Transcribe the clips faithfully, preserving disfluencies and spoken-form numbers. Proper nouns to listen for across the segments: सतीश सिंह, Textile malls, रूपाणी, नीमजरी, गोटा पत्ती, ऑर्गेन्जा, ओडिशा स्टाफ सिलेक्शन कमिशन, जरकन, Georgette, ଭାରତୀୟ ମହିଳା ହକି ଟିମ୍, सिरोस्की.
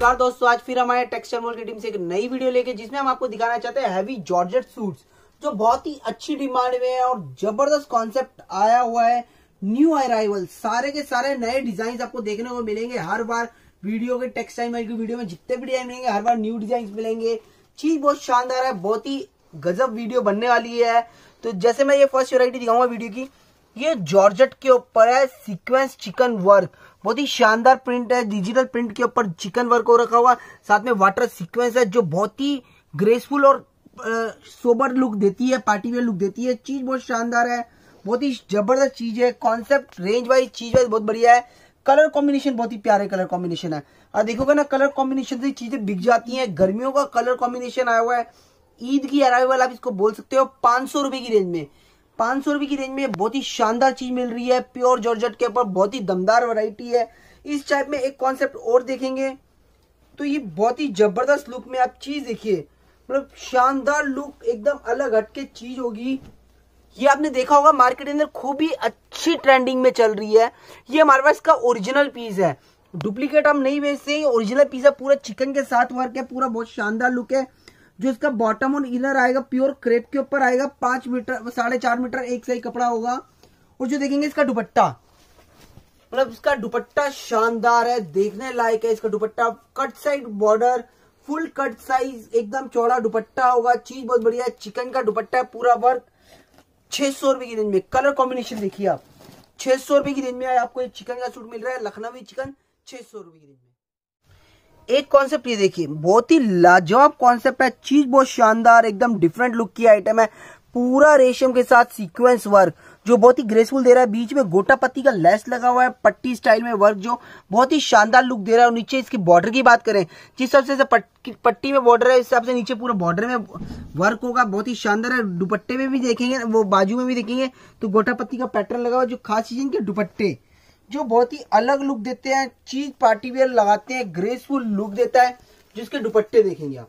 नमस्कार दोस्तों, आज फिर हमारे टेक्सटाइल मॉल की टीम से एक नई वीडियो लेके जिसमें हम आपको दिखाना चाहते हैं हैवी जॉर्जेट सूट्स जो बहुत ही अच्छी डिमांड में है और जबरदस्त कॉन्सेप्ट आया हुआ है। न्यू अराइवल सारे के सारे नए डिजाइन आपको देखने को मिलेंगे। हर बार वीडियो के टेक्सटाइल मॉल की वीडियो में जितने भी डिजाइन मिलेंगे हर बार न्यू डिजाइन मिलेंगे। चीज बहुत शानदार है, बहुत ही गजब वीडियो बनने वाली है। तो जैसे मैं ये फर्स्ट वेराइटी दिखाऊंगा वीडियो की, ये जॉर्जेट के ऊपर है सीक्वेंस चिकन वर्क, बहुत ही शानदार प्रिंट है। डिजिटल प्रिंट के ऊपर चिकन वर्क हो रखा हुआ, साथ में वाटर सीक्वेंस है जो बहुत ही ग्रेसफुल और सोबर लुक देती है, पार्टी वेयर लुक देती है। चीज बहुत शानदार है, बहुत ही जबरदस्त चीज है। कॉन्सेप्ट रेंज वाइज चीज वाइज बहुत बढ़िया है। कलर कॉम्बिनेशन बहुत ही प्यारे कलर कॉम्बिनेशन है। और देखोगे ना कलर कॉम्बिनेशन से चीजें बिक जाती है। गर्मियों का कलर कॉम्बिनेशन आया हुआ है, ईद की अराइवल आप इसको बोल सकते हो। पांच सौ रुपए की रेंज में पाँच सौ रुपए की रेंज में बहुत ही शानदार चीज मिल रही है। प्योर जॉर्जेट के ऊपर बहुत ही दमदार वैरायटी है। इस टाइप में एक कॉन्सेप्ट और देखेंगे तो ये बहुत ही जबरदस्त लुक में आप चीज देखिए, मतलब शानदार लुक, एकदम अलग हटके चीज होगी। ये आपने देखा होगा मार्केट के अंदर खूब ही अच्छी ट्रेंडिंग में चल रही है। ये हमारे पास इसका ओरिजिनल पीस है, डुप्लीकेट हम नहीं बेचते। ओरिजिनल पीस है, पूरा चिकन के साथ वर्क है, पूरा बहुत शानदार लुक है। जो इसका बॉटम और इनर आएगा प्योर क्रेप के ऊपर आएगा, पांच मीटर साढ़े चार मीटर एक सही कपड़ा होगा। और जो देखेंगे इसका दुपट्टा, मतलब इसका दुपट्टा शानदार है, देखने लायक है। इसका dupatta cut side border, full cut size, एकदम चौड़ा दुपट्टा होगा। चीज बहुत बढ़िया है, चिकन का दुपट्टा है, पूरा वर्क। छह सौ रुपए की रेंज में कलर कॉम्बिनेशन देखिए आप। छह सौ रुपए की रेंज में आपको चिकन का सूट मिल रहा है, लखनवी चिकन, छह सौ रुपए की रेंज में। एक कॉन्सेप्ट ये देखिए, बहुत ही लाजवाब कॉन्सेप्ट है। चीज बहुत शानदार, एकदम डिफरेंट लुक की आइटम है। पूरा रेशम के साथ सीक्वेंस वर्क जो बहुत ही ग्रेसफुल दे रहा है। बीच में गोटा पत्ती का लेस लगा हुआ है, पट्टी स्टाइल में वर्क जो बहुत ही शानदार लुक दे रहा है। और नीचे इसकी बॉर्डर की बात करें, जिस हिसाब से पट्टी, पट्टी में बॉर्डर है, इस हिसाब से नीचे पूरा बॉर्डर में वर्क होगा, बहुत ही शानदार है। दुपट्टे में भी देखेंगे, वो बाजू में भी देखेंगे तो गोटा पत्ती का पैटर्न लगा हुआ, जो खास चीज इनके दुपट्टे जो बहुत ही अलग लुक देते हैं। चीज पार्टी वेयर लगाते हैं, ग्रेसफुल लुक देता है। जिसके दुपट्टे देखेंगे आप,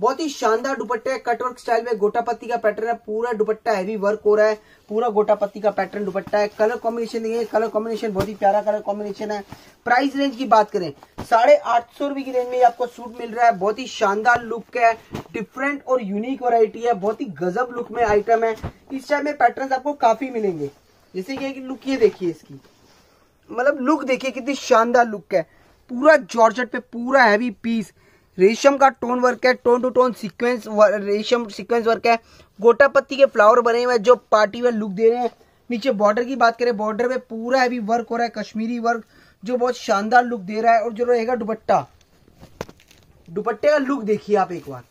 बहुत ही शानदार दुपट्टे है, कटवर्क स्टाइल में, गोटा पत्ती का पैटर्न है, पूरा दुपट्टा हैवी वर्क हो रहा है, पूरा गोटा पत्ती का पैटर्न दुपट्टा है। कलर कॉम्बिनेशन देखेंगे, कलर कॉम्बिनेशन बहुत ही प्यारा कलर कॉम्बिनेशन है। प्राइस रेंज की बात करें, साढ़े आठ सौ रुपए की रेंज में आपको सूट मिल रहा है। बहुत ही शानदार लुक है, डिफरेंट और यूनिक वैरायटी है, बहुत ही गजब लुक में आइटम है। इस टाइप में पैटर्न आपको काफी मिलेंगे। जैसे कि लुक ये देखिए इसकी, मतलब लुक देखिए कितनी शानदार लुक है। पूरा जॉर्जेट पे पूरा हैवी पीस, रेशम का टोन वर्क है, टोन टू टोन सीक्वेंस रेशम सीक्वेंस वर्क है। गोटा पत्ती के फ्लावर बने हुए हैं जो पार्टी वेयर लुक दे रहे हैं। नीचे बॉर्डर की बात करें, बॉर्डर पे पूरा हैवी वर्क हो रहा है, कश्मीरी वर्क जो बहुत शानदार लुक दे रहा है। और जो रहेगा दुपट्टा, दुपट्टे का लुक देखिए आप एक बार,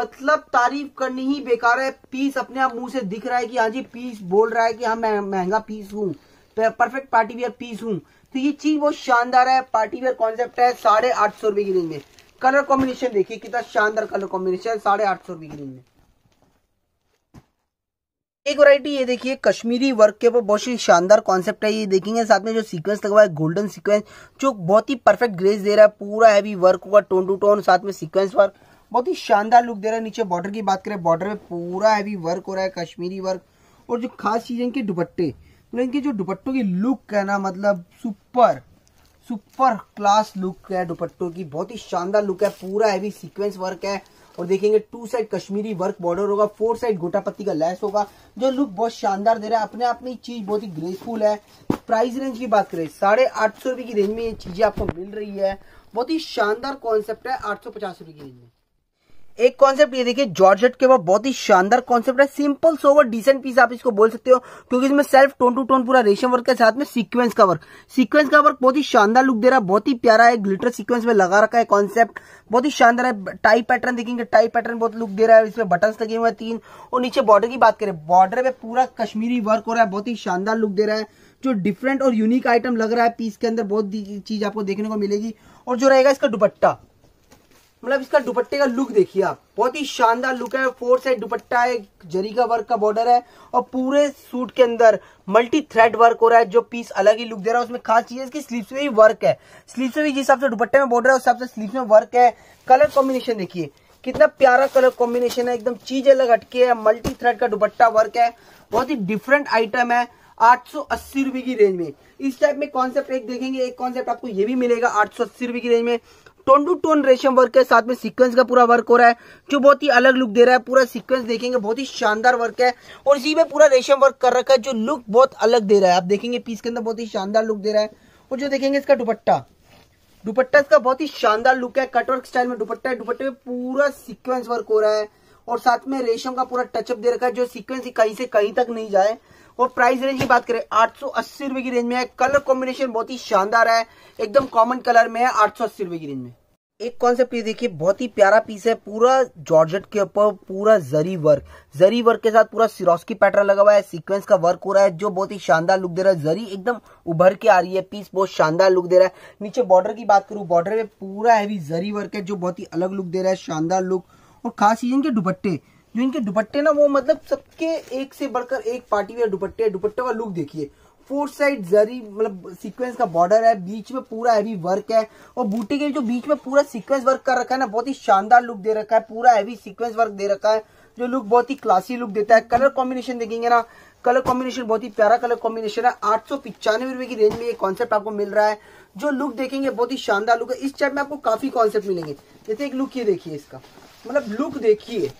मतलब तारीफ करनी ही बेकार है। पीस अपने आप मुंह से दिख रहा है कि हाँ जी पीस बोल रहा है कि हाँ मैं महंगा पीस हूँ, परफेक्ट पार्टी वेयर पीस हूँ। तो ये चीज बहुत शानदार है, पार्टी वेयर कॉन्सेप्ट है। साढ़े आठ सौ रुपए की रेंज में कलर कॉम्बिनेशन देखिए कितना शानदार कलर कॉम्बिनेशन है। साढ़े आठ सौ रुपए की रेंज में एक वैरायटी ये देखिए, कश्मीरी वर्क के ऊपर बहुत ही शानदार कॉन्सेप्ट है। ये देखेंगे साथ में जो सीक्वेंस लगा हुआ है, गोल्डन सीक्वेंस जो बहुत ही परफेक्ट ग्रेस दे रहा है, पूरा हैवी वर्क होगा, टोन टू टोन, साथ में सीक्वेंस वर्क, बहुत ही शानदार लुक दे रहा है। नीचे बॉर्डर की बात करें, बॉर्डर में पूरा हैवी वर्क हो रहा है, कश्मीरी वर्क। और जो खास चीज है इनके दुपट्टे, इनके जो दुपट्टों की लुक है ना, मतलब सुपर सुपर क्लास लुक है दुपट्टों की, बहुत ही शानदार लुक है। पूरा हैवी सीक्वेंस वर्क है और देखेंगे two side Kashmiri work border होगा, फोर साइड गोटा पत्ती का लेस होगा, जो लुक बहुत शानदार दे रहा है। अपने आप में चीज बहुत ही ग्रेसफुल है। प्राइस रेंज की बात करें, साढ़े आठ सौ रुपए की रेंज में ये चीजें आपको मिल रही है। बहुत ही शानदार कॉन्सेप्ट है, आठ सौ पचास रुपए की रेंज में। एक कॉन्सेप्ट ये देखिए जॉर्जेट के ऊपर, बहुत ही शानदार कॉन्सेप्ट है। सिंपल सोवर डिसेंट पीस आप इसको बोल सकते हो, क्योंकि इसमें सेल्फ टोन टू टोन पूरा रेशम वर्क के साथ में सीक्वेंस का वर्क, सीक्वेंस का वर्क बहुत ही शानदार लुक दे रहा है, बहुत ही प्यारा है। ग्लिटर सीक्वेंस में लगा रखा है कॉन्सेप्ट, बहुत ही शानदार है। टाई पैटर्न देखेंगे, टाई पैटर्न बहुत लुक दे रहा है, इसमें बटन्स लगे हुए हैं तीन। और नीचे बॉर्डर की बात करें, बॉर्डर पे पूरा कश्मीरी वर्क हो रहा है, बहुत ही शानदार लुक दे रहा है, जो डिफरेंट और यूनिक आइटम लग रहा है। पीस के अंदर बहुत चीज आपको देखने को मिलेगी। और जो रहेगा इसका दुपट्टा, मतलब इसका दुपट्टे का लुक देखिए आप, बहुत ही शानदार लुक है। फोर साइड दुपट्टा है, जरी का वर्क का बॉर्डर है और पूरे सूट के अंदर मल्टी थ्रेड वर्क हो रहा है, जो पीस अलग ही लुक दे रहा है। उसमें खास चीज है इसकी स्लीव्स में भी वर्क है, स्लीव्स में भी जिस हिसाब से दुपट्टे में बॉर्डर है उस हिसाब से स्लीव्स में वर्क है। कलर कॉम्बिनेशन देखिए कितना प्यारा कलर कॉम्बिनेशन है, एकदम चीज अलग हटके है, मल्टी थ्रेड का दुपट्टा वर्क है, बहुत ही डिफरेंट आइटम है। आठ सौ अस्सी रुपए की रेंज में इस टाइप में कॉन्सेप्ट एक देखेंगे। एक कॉन्सेप्ट आपको ये भी मिलेगा आठ सौ अस्सी रुपए की रेंज में। टोन टू टोन रेशम वर्क के साथ में सीक्वेंस का पूरा वर्क हो रहा है जो बहुत ही अलग लुक दे रहा है। पूरा सीक्वेंस देखेंगे, बहुत ही शानदार वर्क है और इसी में पूरा रेशम वर्क कर रखा है जो लुक बहुत अलग दे रहा है। आप देखेंगे पीस के अंदर बहुत ही शानदार लुक दे रहा है। और जो देखेंगे इसका दुपट्टा, दुपट्टा इसका बहुत ही शानदार लुक है, कटवर्क स्टाइल में दुपट्टा है। दुपट्टे में पूरा सीक्वेंस वर्क हो रहा है और साथ में रेशम का पूरा टचअप दे रखा है जो सीक्वेंस कहीं से कहीं तक नहीं जाए। और प्राइस रेंज की बात करें आठ सौ अस्सी रुपए की रेंज में है। कलर कॉम्बिनेशन बहुत ही शानदार है, एकदम कॉमन कलर में है, आठ सौ अस्सी रुपए की रेंज में। एक कॉन्सेप्ट ये देखिए, बहुत ही प्यारा पीस है, पूरा जॉर्जेट के ऊपर पूरा जरी वर्क, जरी वर्क के साथ पूरा सिरोस्की पैटर्न लगा हुआ है, सीक्वेंस का वर्क हो रहा है जो बहुत ही शानदार लुक दे रहा है। जरी एकदम उभर के आ रही है, पीस बहुत शानदार लुक दे रहा है। नीचे बॉर्डर की बात करूं, बॉर्डर में पूरा हैवी जरी वर्क है जो बहुत ही अलग लुक दे रहा है, शानदार लुक। और खास चीज इनके दुपट्टे, जो इनके दुपट्टे ना वो मतलब सबके एक से बढ़कर एक पार्टी वेयर दुपट्टे। दुपट्टे का लुक देखिए, फोर साइड जरी मतलब सीक्वेंस का बॉर्डर है, बीच में पूरा हैवी वर्क है और बूटी के जो बीच में पूरा सीक्वेंस वर्क कर रखा है ना, बहुत ही शानदार लुक दे रखा है। पूरा हैवी सीक्वेंस वर्क दे रखा है जो लुक बहुत ही क्लासी लुक देता है। कलर कॉम्बिनेशन देखेंगे ना, कलर कॉम्बिनेशन बहुत ही प्यारा कलर कॉम्बिनेशन है। आठ सौ पिचानवे रुपए की रेंज में ये कॉन्सेप्ट आपको मिल रहा है। जो लुक देखेंगे बहुत ही शानदार लुक है। इस टाइप में आपको काफी कॉन्सेप्ट मिलेंगे। जैसे एक लुक ये देखिए, इसका मतलब लुक देखिए,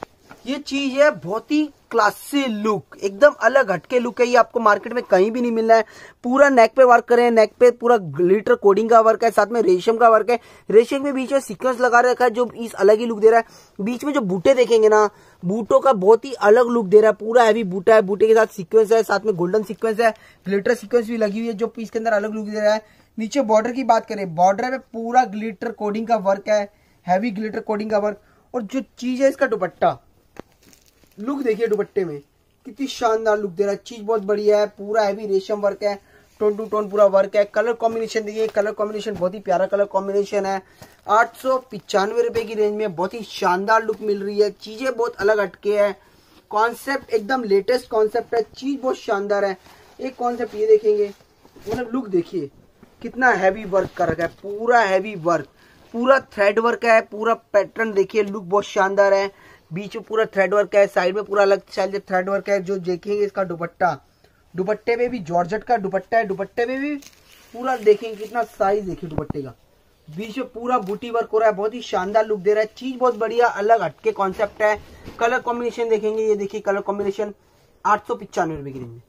ये चीज है बहुत ही क्लासी लुक, एकदम अलग हटके लुक है। ये आपको मार्केट में कहीं भी नहीं मिलना है। पूरा नेक पे वर्क करें, नेक पे पूरा ग्लिटर कोडिंग का वर्क है, साथ में रेशम का वर्क है। रेशम के बीच में सीक्वेंस लगा रखा है जो इस अलग ही लुक दे रहा है। बीच में जो बूटे देखेंगे ना, बूटों का बहुत ही अलग लुक दे रहा है। पूरा हैवी बूटा है, बूटे के साथ सीक्वेंस है, साथ में गोल्डन सीक्वेंस है, ग्लिटर सीक्वेंस भी लगी हुई है जो पीस के अंदर अलग लुक दे रहा है। नीचे बॉर्डर की बात करें, बॉर्डर में पूरा ग्लिटर कोडिंग का वर्क है, हैवी ग्लिटर कोडिंग का वर्क। और जो चीज है इसका दुपट्टा, लुक देखिए दुपट्टे में कितनी शानदार लुक दे रहा है। चीज बहुत बढ़िया है, पूरा हैवी रेशम वर्क है, टोन टू टोन पूरा वर्क है। कलर कॉम्बिनेशन देखिए, कलर कॉम्बिनेशन बहुत ही प्यारा कलर कॉम्बिनेशन है। आठ सौ पिचानवे रुपए की रेंज में बहुत ही शानदार लुक मिल रही है। चीजें बहुत अलग हटके है, कॉन्सेप्ट एकदम लेटेस्ट कॉन्सेप्ट है, चीज बहुत शानदार है। एक कॉन्सेप्ट ये देखेंगे, मतलब लुक देखिए कितना हैवी वर्क कर रखा है, पूरा हैवी वर्क, पूरा थ्रेड वर्क है, पूरा पैटर्न देखिए, लुक बहुत शानदार है। बीच में पूरा थ्रेड वर्क है, साइड में पूरा अलग साइड थ्रेड वर्क है। जो देखेंगे इसका दुपट्टा, दुपट्टे में भी जॉर्जेट का दुपट्टा है, दुपट्टे में भी पूरा देखेंगे कितना साइज देखिए दुपट्टे का, बीच में पूरा बूटी वर्क हो रहा है, बहुत ही शानदार लुक दे रहा है। चीज बहुत बढ़िया, अलग हटके कॉन्सेप्ट है। कलर कॉम्बिनेशन देखेंगे, ये देखिए कलर कॉम्बिनेशन आठ सौ पिचानवे रुपए की रेंज में।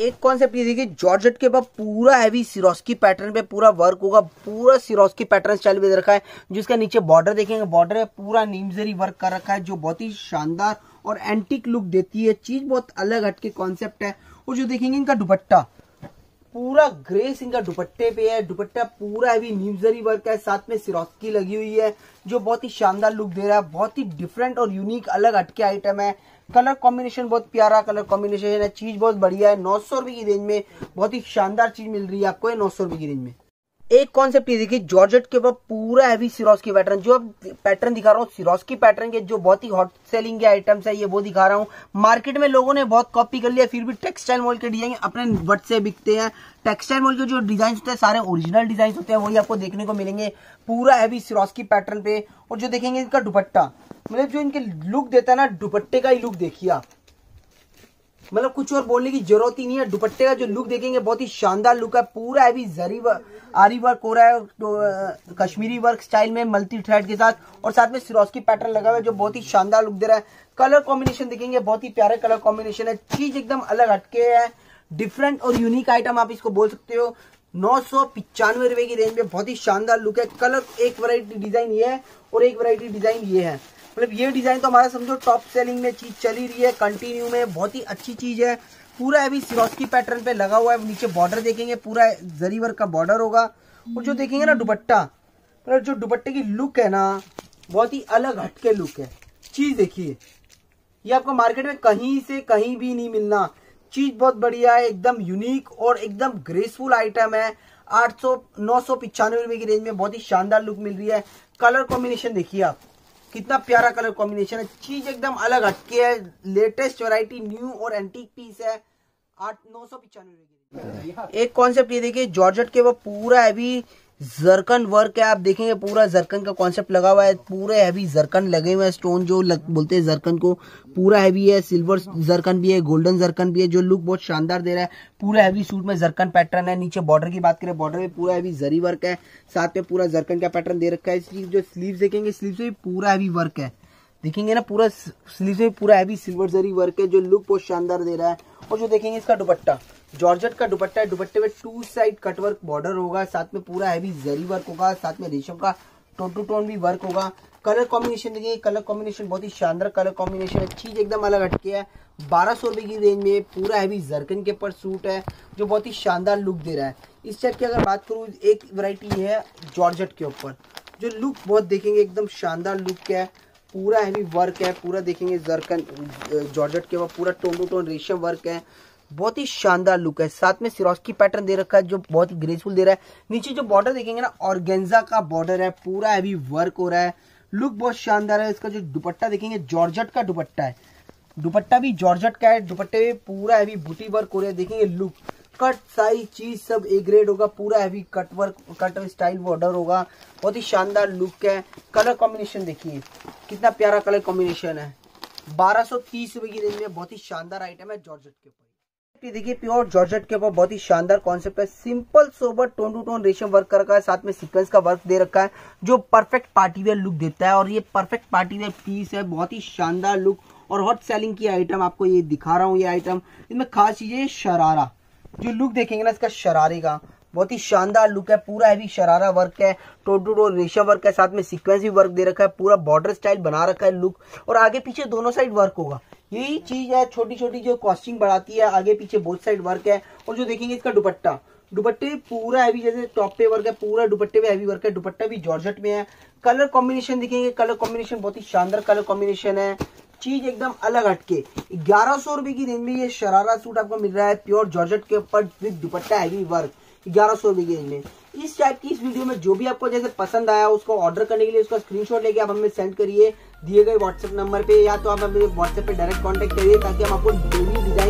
एक कॉन्सेप्ट ये देखिए, जॉर्जेट के बाद पूरा हैवी सिरोस्की पैटर्न पे पूरा वर्क होगा, पूरा सिरोस्की पैटर्न स्टाइल में दे रखा है। जिसका नीचे बॉर्डर देखेंगे, बॉर्डर में पूरा नीमजरी वर्क कर रखा है जो बहुत ही शानदार और एंटीक लुक देती है। चीज बहुत अलग हटके कॉन्सेप्ट है। और जो देखेंगे इनका दुपट्टा, पूरा ग्रेस इनका दुपट्टे पे है, दुपट्टा पूरा हैवी नीमजरी वर्क है, साथ में सिरोस्की लगी हुई है जो बहुत ही शानदार लुक दे रहा है। बहुत ही डिफरेंट और यूनिक अलग हटके आइटम है। कलर कॉम्बिनेशन बहुत प्यारा कलर कॉम्बिनेशन है, चीज बहुत बढ़िया है। नौ सौ रुपए की रेंज में बहुत ही शानदार चीज मिल रही है आपको, नौ सौ रुपए की रेंज में। एक कॉन्सेप्ट ये देखिए, जॉर्जेट के ऊपर पूरा हैवी सिरोस्की पैटर्न, जो अब पैटर्न दिखा रहा हूँ सिरोस्की पैटर्न के जो बहुत ही हॉट सेलिंग के आइटम्स है, ये वो दिखा रहा हूँ। मार्केट में लोगों ने बहुत कॉपी कर लिया, फिर भी टेक्सटाइल मॉल के डिजाइन अपने वट से बिकते हैं। टेक्सटाइल मॉल के जो डिजाइन होते हैं सारे ओरिजिनल डिजाइन होते हैं, वही आपको देखने को मिलेंगे पूरा हैवी सिरोस्की पैटर्न पे। और जो देखेंगे इनका दुपट्टा, मतलब जो इनके लुक देता है ना, दुपट्टे का ही लुक देखिए आप, मतलब कुछ और बोलने की जरूरत ही नहीं है। दुपट्टे का जो लुक देखेंगे बहुत ही शानदार लुक है, पूरा हैवी जरी आरी वर्क हो रहा है, तो कश्मीरी वर्क स्टाइल में मल्टी थ्रेड के साथ, और साथ में सिरोस्की पैटर्न लगा हुआ है जो बहुत ही शानदार लुक दे रहा है। कलर कॉम्बिनेशन देखेंगे, बहुत ही प्यारा कलर कॉम्बिनेशन है। चीज एकदम अलग हटके है, डिफरेंट और यूनिक आइटम आप इसको बोल सकते हो। नौ सौ पिचानवे रुपए की रेंज में बहुत ही शानदार लुक है। कलर एक वैरायटी डिजाइन ये है और एक वैरायटी डिजाइन ये है, मतलब ये डिजाइन तो हमारा समझो टॉप सेलिंग में चीज चली रही है कंटिन्यू में, बहुत ही अच्छी चीज है। पूरा हैवी सिरोस्की पैटर्न पे लगा हुआ है, नीचे बॉर्डर देखेंगे पूरा जरी वर्क का बॉर्डर होगा। और जो देखेंगे ना दुपट्टा, मतलब जो दुपट्टे की लुक है ना, बहुत ही अलग हटके लुक है। चीज देखिए, ये आपको मार्केट में कहीं से कहीं भी नहीं मिलना। चीज बहुत बढ़िया है, एकदम यूनिक और एकदम ग्रेसफुल आइटम है। आठ सौ नौ सौ पिचानवे रुपए की रेंज में बहुत ही शानदार लुक मिल रही है। कलर कॉम्बिनेशन देखिए आप, कितना प्यारा कलर कॉम्बिनेशन है। चीज एकदम अलग हटके है, लेटेस्ट वैरायटी, न्यू और एंटीक पीस है। आठ नौ सौ पिचानवे। एक कॉन्सेप्ट ये देखिए, जॉर्जेट के वो पूरा हैवी जरकन वर्क है, आप देखेंगे पूरा जरकन का कॉन्सेप्ट लगा हुआ है, पूरे हैवी जरकन लगे हुए हैं, स्टोन जो लग, बोलते हैं जरकन को, पूरा हैवी है, सिल्वर जरकन भी है, गोल्डन जरकन भी है, जो लुक बहुत शानदार दे रहा है। पूरा हैवी सूट में जरकन पैटर्न है। नीचे बॉर्डर की बात करें, बॉर्डर में पूरा हैवी जरी वर्क है, साथ में पूरा जरकन का पैटर्न दे रखा है। इसकी जो स्लीव्स देखेंगे, स्लीव्स में पूरा हैवी वर्क है, देखेंगे ना, पूरा स्लीव्स में पूरा हैवी सिल्वर जरी वर्क है, जो लुक बहुत शानदार दे रहा है। और जो देखेंगे इसका दुपट्टा, जॉर्जेट का दुपट्टा है, दुपट्टे में टू साइड कटवर्क बॉर्डर होगा, साथ में पूरा हैवी जरी वर्क होगा, साथ में रेशम का टोन टू टोन भी वर्क होगा। कलर कॉम्बिनेशन देखिए, कलर कॉम्बिनेशन बहुत ही शानदार कलर कॉम्बिनेशन है, चीज एकदम अलग हटके है। बारह सौ रुपये की रेंज में पूरा हैवी जरकन के ऊपर सूट है, जो बहुत ही शानदार लुक दे रहा है। इस टाइप की अगर बात करूँ, एक वैरायटी है जॉर्जेट के ऊपर, जो लुक बहुत देखेंगे एकदम शानदार लुक का है, पूरा हैवी वर्क है, पूरा देखेंगे जरकन जॉर्जेट के ऊपर, पूरा टोन टू टोन रेशम वर्क है, बहुत ही शानदार लुक है। साथ में सिरोस्की पैटर्न दे रखा है, जो बहुत ही ग्रेसफुल दे रहा है। नीचे जो बॉर्डर देखेंगे ना, ऑर्गेन्जा का बॉर्डर है, पूरा हैवी वर्क हो रहा है, लुक बहुत शानदार है। इसका जो दुपट्टा देखेंगे, जॉर्जेट का दुपट्टा है, दुपट्टा भी जॉर्जेट का है, दुपट्टे में पूरा हैवी बूटी वर्क हो रहा है। देखेंगे लुक, कट साइज चीज सब ए ग्रेड होगा, पूरा heavy cut work, cut style border होगा, बहुत ही शानदार लुक है। कलर कॉम्बिनेशन देखिए कितना प्यारा कलर कॉम्बिनेशन है। बारह सौ तीस रुपए की रेंज में बहुत ही शानदार आइटम है जॉर्जेट के ऊपर। देखिए प्योर जॉर्जेट के ऊपर बहुत ही शानदार कॉन्सेप्ट है, simple sober tone to tone रेशम वर्क कर रखा है, साथ में सीक्वेंस का वर्क दे रखा है, जो परफेक्ट पार्टीवेयर लुक देता है। और ये परफेक्ट पार्टीवेयर पीस है, बहुत ही शानदार लुक और हॉट सेलिंग की आइटम आपको ये दिखा रहा हूँ। ये आइटम, इसमें खास चीज है शरारा, जो लुक देखेंगे ना इसका शरारे का, बहुत ही शानदार लुक है, पूरा हैवी शरारा वर्क है, टोन टू टोन रेशम वर्क है, साथ में सीक्वेंस भी वर्क दे रखा है, पूरा बॉर्डर स्टाइल बना रखा है लुक, और आगे पीछे दोनों साइड वर्क होगा। यही चीज है छोटी छोटी जो कॉस्टिंग बढ़ाती है, आगे पीछे बोथ साइड वर्क है। और जो देखेंगे इसका दुपट्टा, दुपट्टे में पूरा हैवी, जैसे टॉप पे वर्क है, पूरा दुपट्टे में हैवी वर्क है, दुपट्टा भी जॉर्जेट में है। कलर कॉम्बिनेशन देखेंगे, कलर कॉम्बिनेशन बहुत ही शानदार कलर कॉम्बिनेशन है, चीज एकदम अलग हटके। ग्यारह सौ रुपए की रेंज में ये शरारा सूट आपको मिल रहा है, प्योर जॉर्जेट के ऊपर विद दुपट्टा हैवी वर्क, ग्यारह सौ रुपए की रेंज में। इस टाइप की इस वीडियो में जो भी आपको जैसे पसंद आया, उसको ऑर्डर करने के लिए उसका स्क्रीनशॉट लेके आप हमें सेंड करिए दिए गए व्हाट्सएप नंबर पे, या तो आप हमें व्हाट्सएप पे डायरेक्ट कांटेक्ट करिए, ताकि हम आपको डेली